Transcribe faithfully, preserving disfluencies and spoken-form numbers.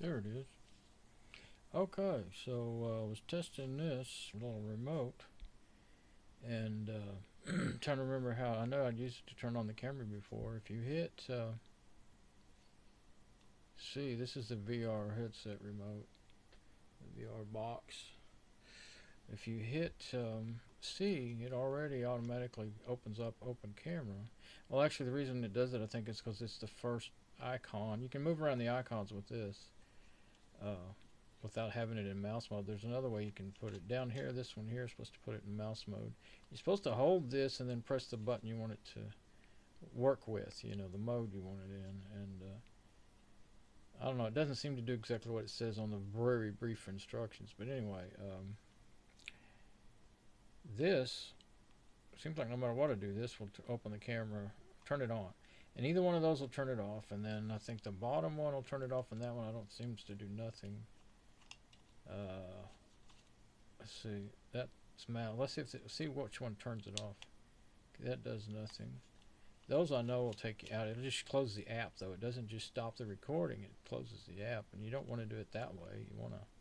There it is. Okay, so uh, I was testing this little remote, and uh, trying to remember how. I know I'd used it to turn on the camera before. If you hit, uh, see, this is the V R headset remote, the V R box. If you hit um, C, it already automatically opens up Open Camera. Well, actually, the reason it does it, I think, is because it's the first icon. You can move around the icons with this uh, without having it in mouse mode. There's another way you can put it down here. This one here is supposed to put it in mouse mode. You're supposed to hold this and then press the button you want it to work with, you know, the mode you want it in. And uh, I don't know, it doesn't seem to do exactly what it says on the very brief instructions. But anyway, um, this seems like no matter what I do, this will t open the camera, turn it on, and either one of those will turn it off. And then I think the bottom one will turn it off, and that one I don't seems to do nothing. Uh, let's see, that's mal. Let's see if the, see which one turns it off. That does nothing. Those I know will take you out. It'll just close the app, though. It doesn't just stop the recording; it closes the app, and you don't want to do it that way. You want to